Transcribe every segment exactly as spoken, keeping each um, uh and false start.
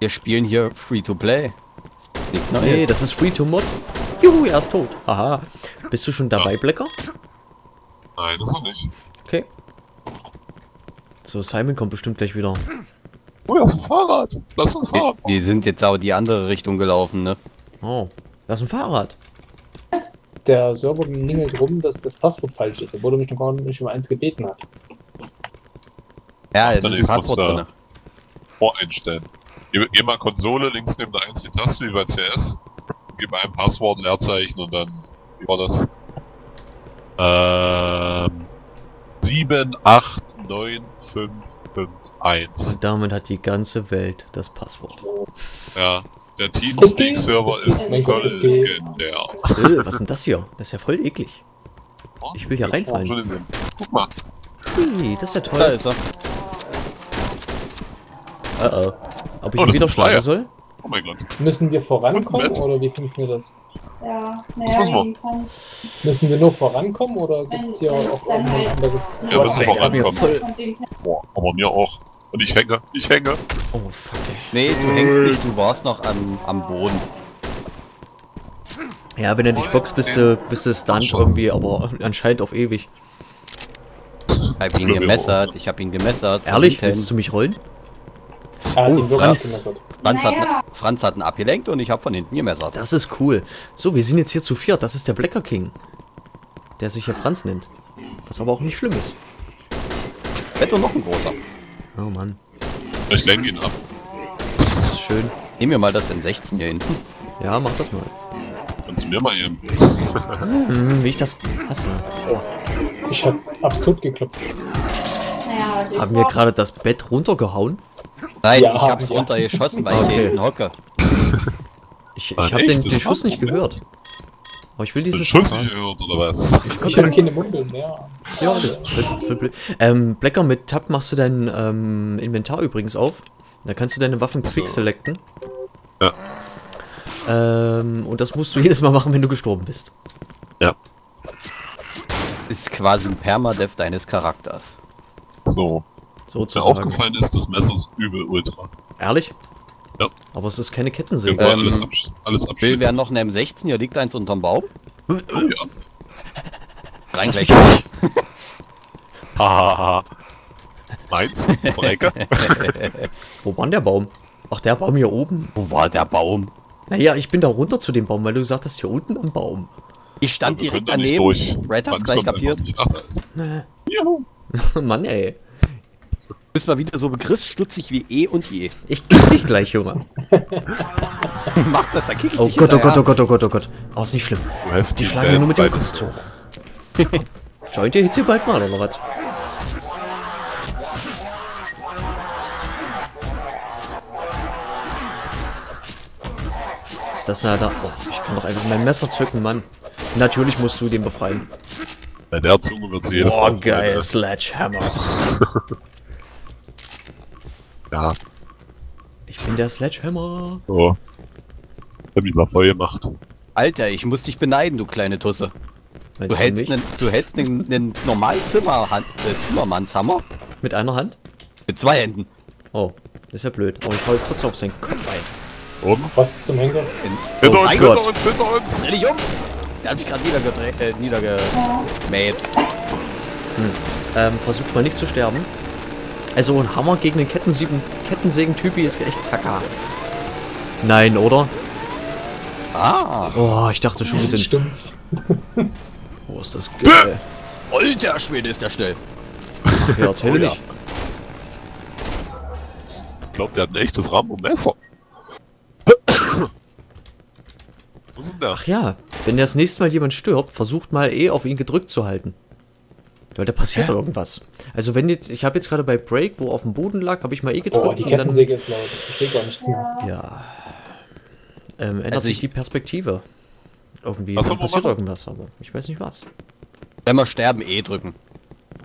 Wir spielen hier Free-to-Play. Nee, das ist Free-to-Mod. Juhu, er ist tot. Haha. Bist du schon dabei, ja. Blecker? Nein, das noch nicht. Okay. So, Simon kommt bestimmt gleich wieder. Oh, das ist ein Fahrrad. Lass uns Fahrrad. Wir, wir sind jetzt aber die andere Richtung gelaufen, ne? Oh, das ist ein Fahrrad. Der Server ningelt rum, dass das Passwort falsch ist, obwohl er mich noch gar nicht um eins gebeten hat. Ja, jetzt ist ein Passwort drin. Voreinstellen. Geh, geh mal Konsole, links neben der eins die Taste, wie bei C S. Gib ein Passwort, Leerzeichen und dann, wie war das? Ähm, sieben acht neun fünf fünf eins. Und damit hat die ganze Welt das Passwort. Ja, der Teamspeak-Server ist legendär. Öh, was ist denn das hier? Das ist ja voll eklig. Ich will hier reinfallen. Guck mal. Ui, das ist ja toll. Da ist er. Uh oh. Ob ich oh, ihn wieder schlagen soll? Oh mein Gott. Müssen wir vorankommen oder wie funktioniert das? Ja, naja, müssen wir nur vorankommen oder gibt es hier auch irgendein anderes? Ja, müssen wir vorankommen. Boah, aber mir auch. Und ich hänge, ich hänge. Oh fuck. Nee, du hängst nicht, du warst noch am, am Boden. Ja, wenn du dich boxt, bist du, bist du stunt irgendwie, aber anscheinend auf ewig. Ich hab ihn gemessert, ich hab ihn gemessert. Ehrlich? Willst du mich rollen? Ah, oh, Franz. Franz, naja. hat, Franz hat ihn abgelenkt und ich habe von hinten gemessert. Das ist cool. So, wir sind jetzt hier zu viert. Das ist der Blecker King, der sich hier Franz nennt. Was aber auch nicht schlimm ist. Bett und noch ein großer. Oh Mann. Ich lenke ihn ab. Das ist schön. Nehmen wir mal das M sechzehn hier hinten. Ja, mach das mal. Kannst du mir mal eben. Hm, wie ich das hasse. Oh. Ich hab's abs tot geklopft. Naja, haben wir gerade das Bett runtergehauen? Nein, ja, ich hab's ja. runtergeschossen, weil okay. ich hinten hocke. Ich, ich hab echt? den, den Schuss nicht gehört. Aber ich will dieses... Den Schuss nicht gehört, oder was? Ich, ich hab keine Mundeln mehr. Ja, das ist voll blöd. Ähm, Blecker, mit Tab machst du dein ähm, Inventar übrigens auf. Da kannst du deine Waffen quick selecten. Ja. Ähm, und das musst du jedes Mal machen, wenn du gestorben bist. Ja. Ist quasi ein Permadeath deines Charakters. So. So zu mir aufgefallen ist, das Messer ist übel ultra. Ehrlich? Ja. Aber es ist keine Kettensäge. Ähm, alles ab, alles Will wäre noch ein M sechzehn, hier liegt eins unterm Baum. Oh, ja. Rein gleich. Hahaha. Meins? Von Ecke? Wo war denn der Baum? Ach, der Baum hier oben. Wo war der Baum? Naja, ich bin da runter zu dem Baum, weil du gesagt hast, hier unten am Baum. Ich stand ja, direkt daneben. Red hat's gleich kapiert. Nee. Juhu. Mann ey. Du bist mal wieder so begriffsstutzig wie eh und je. Ich kick dich gleich, Junge. Mach das, dann kick ich oh dich Gott, oh Gott, oh Gott, oh Gott, oh Gott. Oh, ist nicht schlimm. Die schlagen nur mit dem Kopf zu. Joint, ihr hitzt hier bald mal, oder was? Ist das da? Oh, ich kann doch einfach mein Messer zücken, Mann. Natürlich musst du den befreien. Bei der Zunge wird sie jeder. Oh, geil, Sledgehammer. Ja. Ich bin der Sledgehammer. Oh. Ich hab mich mal voll gemacht. Alter, ich muss dich beneiden, du kleine Tusse. Du hältst, einen, du hältst einen, einen normalen Zimmerhand, äh, Zimmermannshammer. Mit einer Hand? Mit zwei Händen. Oh, ist ja blöd. Aber ich hau jetzt trotzdem auf seinen Kopf ein. Oben? Was zum Henker? Oh hinter uns, hinter uns, hinter uns! Dreh dich um! Der hat mich gerade niedergedreht, äh, niedergemäht. Hm. Ähm, versucht mal nicht zu sterben. Also ein Hammer gegen den Kettensägen-Typi ist echt kacke. Nein, oder? Ah. Oh, ich dachte schon, wir sind... Stumpf. Oh, ist das geil. Alter Schwede, ist der schnell. Ach, ja, erzähl oh, ja. nicht. Ich glaube, der hat ein echtes Rambo-Messer. Wo ist denn der? Ach ja, wenn das nächste Mal jemand stirbt, versucht mal eh auf ihn gedrückt zu halten. Weil da passiert doch irgendwas. Also wenn jetzt, ich habe jetzt gerade bei Break, wo auf dem Boden lag, habe ich mal eh gedrückt. Oh, die Kettensäge ist laut. Ich stehe gar nicht zu. Ja. Ähm, ändert also sich ich... die Perspektive. Irgendwie was passiert irgendwas, aber ich weiß nicht was. Wenn wir sterben, eh drücken.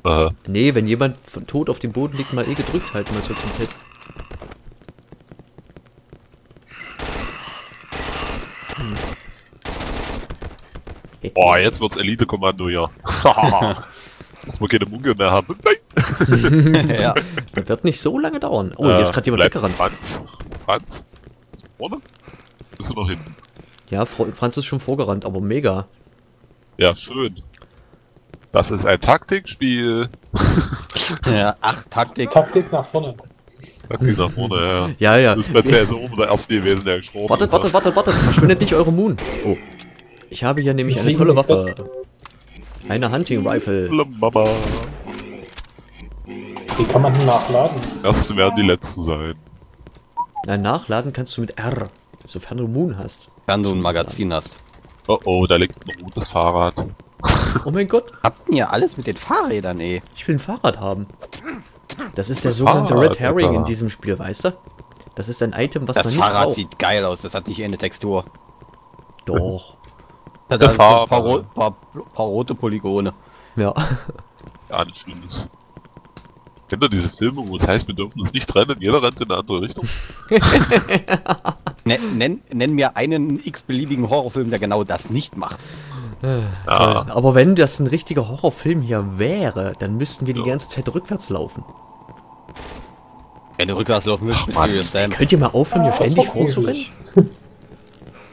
Äh. Nee, wenn jemand von tot auf dem Boden liegt, mal eh gedrückt halten, mal so zum Test. Hm. Boah, jetzt wird's Elite-Kommando, ja. Dass wir keine Mungel mehr haben. Nein! Ja, das wird nicht so lange dauern. Oh, äh, jetzt ist gerade jemand weggerannt. Franz? Bist du vorne? Bist du noch hinten? Ja, Franz ist schon vorgerannt, aber mega. Ja, schön. Das ist ein Taktikspiel. Ja, ach, Taktik. Taktik nach vorne. Taktik nach vorne, ja. Ja, ja. Du bist bei C S O oben der erste gewesen, der gestorben ist. Wartet, wartet, wartet, wartet. Verschwindet nicht eure Moon. Oh. Ich habe hier nämlich eine tolle Waffe. Eine Hunting Rifle. Die kann man nachladen. Erst werden die letzten sein. Nein, nachladen kannst du mit R. Sofern du Moon hast. Wenn du ein Magazin hast. Oh oh, da liegt ein gutes Fahrrad. Oh mein Gott. Habt ihr alles mit den Fahrrädern, ey? Ich will ein Fahrrad haben. Das ist der sogenannte Fahrrad, Red Herring Alter. In diesem Spiel, weißt du? Das ist ein Item, was das man nicht braucht. Das Fahrrad sieht geil aus, das hat nicht eine Textur. Doch. Das hat ein paar, paar, paar, paar rote Polygone. Ja. Ja, nichts Schlimmes. Kennt ihr diese Filme, wo es heißt, wir dürfen uns nicht trennen, jeder rennt in eine andere Richtung? Nenn, nenn mir einen x-beliebigen Horrorfilm, der genau das nicht macht. Ja. Aber wenn das ein richtiger Horrorfilm hier wäre, dann müssten wir die ja. ganze Zeit rückwärts laufen. Wenn du rückwärts laufen willst, bist du Sam. Könnt ihr mal aufhören, hier ja, ständig vorzurennen?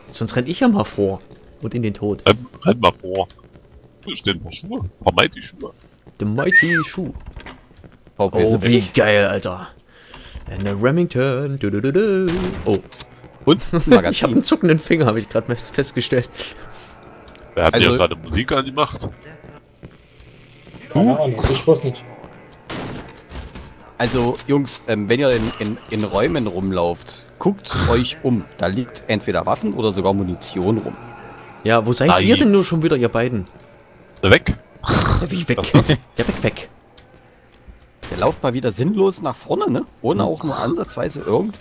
Sonst renn ich ja mal vor. Und in den Tod. Renn, renn mal vor. Hier stehen ein paar Schuhe. Ein paar Mighty Schuhe. The Mighty Schuh. Oh, oh wie echt. Geil, Alter. Eine Remington. Du, du, du, du. Oh. Und? Ich habe einen zuckenden Finger, habe ich gerade festgestellt. Wer hat also, hier gerade Musik angemacht? Keine Ahnung, ich weiß nicht. Also, Jungs, ähm, wenn ihr in, in, in Räumen rumlauft, guckt euch um. Da liegt entweder Waffen oder sogar Munition rum. Ja, wo seid Nein. ihr denn nur schon wieder, ihr beiden? Da weg. Ja, wie weg? Was, was? Ja, weg, weg. Der lauft mal wieder sinnlos nach vorne, ne? Ohne hm. auch nur ansatzweise irgend...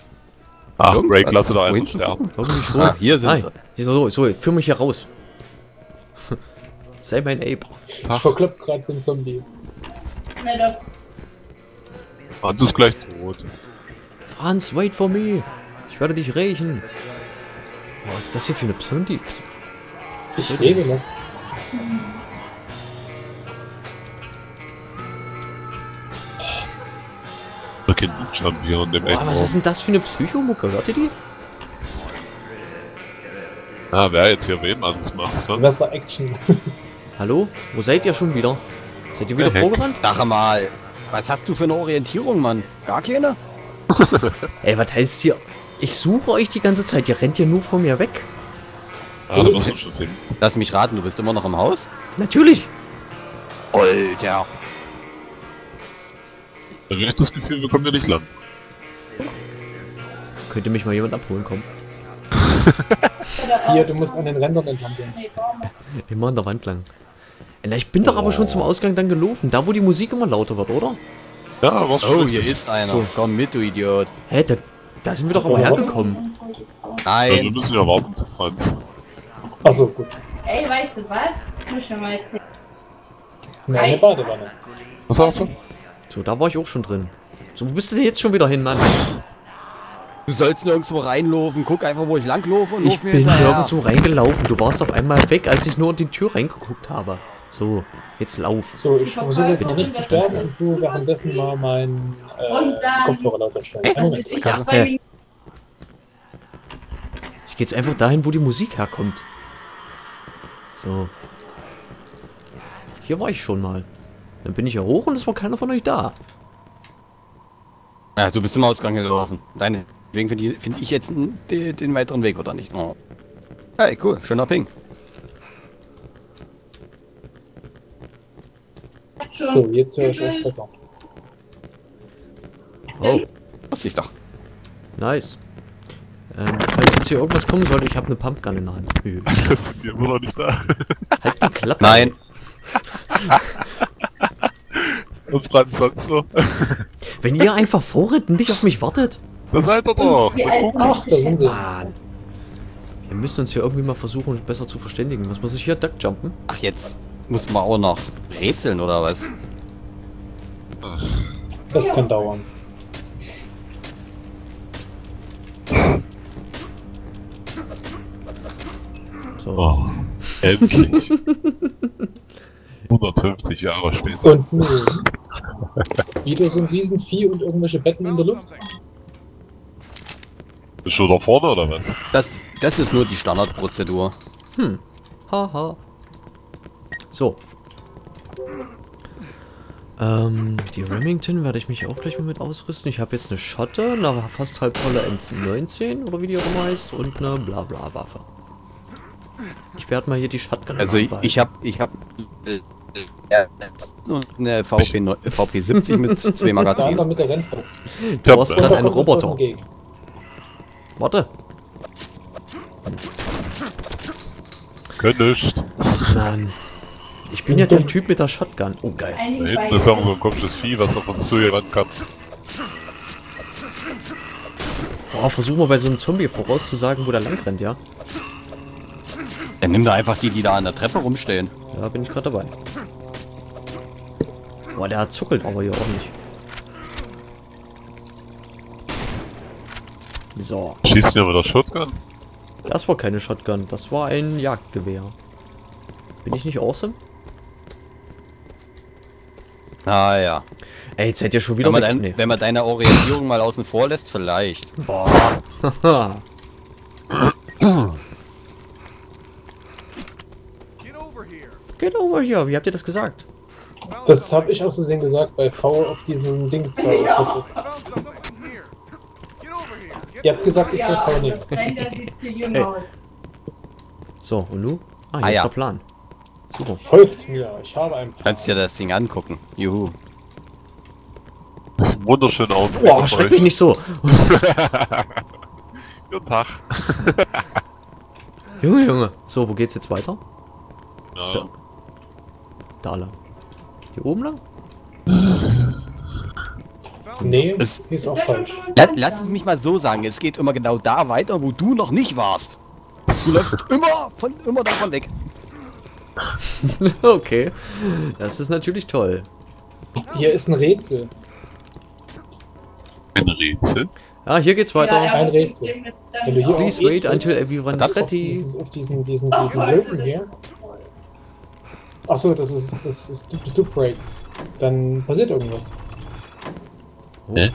Ach, Break, lass ihn da einfach sterben. Ah, hier sind Nein. sie. So, so, ich führ mich hier raus. Sei mein Ape. Ich verkloppt gerade zum Zombie. Nein, doch. Franz ist gleich tot. Franz, wait for me. Ich werde dich rächen. Was ist das hier für eine Psundi? Ich lebe noch. Okay, hier und dem Boah, was ist denn das für eine Psychomucke? Hört ihr die? Ah, wer jetzt hier wem anders macht, ne? Besser Action. Hallo? Wo seid ihr schon wieder? Seid ihr wieder hey, vorgerannt? Sag mal, was hast du für eine Orientierung, Mann? Gar keine? Ey, was heißt hier? Ich suche euch die ganze Zeit, ihr rennt ja nur von mir weg. Ah, du musst schon finden. Lass mich raten, du bist immer noch im Haus? Natürlich! Alter! Da habe ich das Gefühl, wir kommen ja nicht lang. Könnte mich mal jemand abholen kommen? Hier, du musst an den Rändern entlang gehen. Immer an der Wand lang. Na, ich bin oh. doch aber schon zum Ausgang dann gelaufen, da wo die Musik immer lauter wird, oder? Ja, was Oh, hier ist einer. So. Komm mit, du Idiot. Hä, da, da sind wir doch aber hergekommen. Nein. Ja, wir müssen ja warten, Franz. Achso, gut. Ey, weißt du was? Muss schon mal erzählen. Nein, eine Badewanne. Was sagst du? So, da war ich auch schon drin. So, wo bist du denn jetzt schon wieder hin, Mann? Du sollst nirgendwo reinlaufen, guck einfach, wo ich langlaufe und Ich bin hinterher. nirgendwo reingelaufen, du warst auf einmal weg, als ich nur in die Tür reingeguckt habe. So, jetzt lauf. So, ich versuche jetzt noch nicht zu sterben und du währenddessen mal meinen äh, Kopfhörer lauter stellen. Ich, ja. ich geh jetzt einfach dahin, wo die Musik herkommt. So. Hier war ich schon mal. Dann bin ich ja hoch und es war keiner von euch da. Ja, du bist im Ausgang gelaufen. Deine. Deswegen finde find ich jetzt den, den weiteren Weg, oder nicht? Oh. Hey, cool, schöner Ping. So, jetzt höre ich euch besser. Oh, was ist doch. Nice. Ähm, falls jetzt hier irgendwas kommen sollte, ich habe eine Pumpgun in der Hand. Das ist dir immer noch nicht da. Halt die Klappe. Nein. Und Franz sonst so. Wenn ihr einfach vorrennt und nicht auf mich wartet. Da seid ihr doch! Ach, da sind sie. Wir müssen uns hier irgendwie mal versuchen, uns besser zu verständigen. Was muss ich hier? Duckjumpen? Ach, jetzt muss man auch noch rätseln, oder was? Das kann dauern. So. Oh, endlich. hundertfünfzig Jahre später. Und nun. Wieder so ein Riesenvieh und irgendwelche Betten in der Luft. Bist du da vorne oder was? Das, das ist nur die Standardprozedur. Hm. Haha. Ha. So. Ähm, die Remington werde ich mich auch gleich mal mit ausrüsten. Ich habe jetzt eine Schotte, eine fast halbvolle M neunzehn oder wie die auch immer heißt und eine Blabla-Waffe. Ich werde mal hier die Shotgun. Also anbehalten. ich habe ich habe äh, eine V P siebzig mit zwei Magazinen. Da mit der Rennfass. Du hast gerade einen Roboter. Warte. Könntest. Mann. Ich bin ja der Typ mit der Shotgun. Oh geil. Da hinten ist auch so ein komisches Vieh, was auf uns zu hier ran kann. Boah, versuch mal bei so einem Zombie vorauszusagen, wo der lang rennt, ja? Dann nimm da einfach die, die da an der Treppe rumstehen. Ja, bin ich gerade dabei. Boah, der zuckelt aber hier auch nicht. So. Schießt mir aber das Shotgun? Das war keine Shotgun, das war ein Jagdgewehr. Bin ich nicht awesome? Ah ja. Ey, jetzt seid ihr schon wieder. Wenn man, dein, nee. wenn man deine Orientierung mal außen vor lässt, vielleicht. Boah. Get over here. Wie habt ihr das gesagt? Das habe ich aus Versehen gesagt bei V auf diesen Dings. Da ja. Ihr habt gesagt, ich soll V nehmen. So, und nun? Ah, ah ja. Der Plan. Super. Folgt mir, ich habe einen Plan. Kannst dir das Ding angucken. Juhu. Wunderschön aus. Boah, schreck mich nicht so. Guten Tag. Junge, Junge. So, wo geht's jetzt weiter? Ja. Da. Da lang. Hier oben lang? Nee, es ist, ist auch falsch. Lass, lass es mich mal so sagen, es geht immer genau da weiter, wo du noch nicht warst. Du läufst immer, von, immer davon weg. Okay, das ist natürlich toll. Hier ist ein Rätsel. Ein Rätsel? Ja, hier geht's weiter. Ja, ja, ein Rätsel. Wenn du hier Please wait until everyone is ready. Auf diesen, diesen, diesen Löwen hier. Achso, das ist, das ist das Dupe Break. Dann passiert irgendwas. Hä?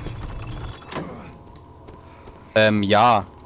Ähm, ja.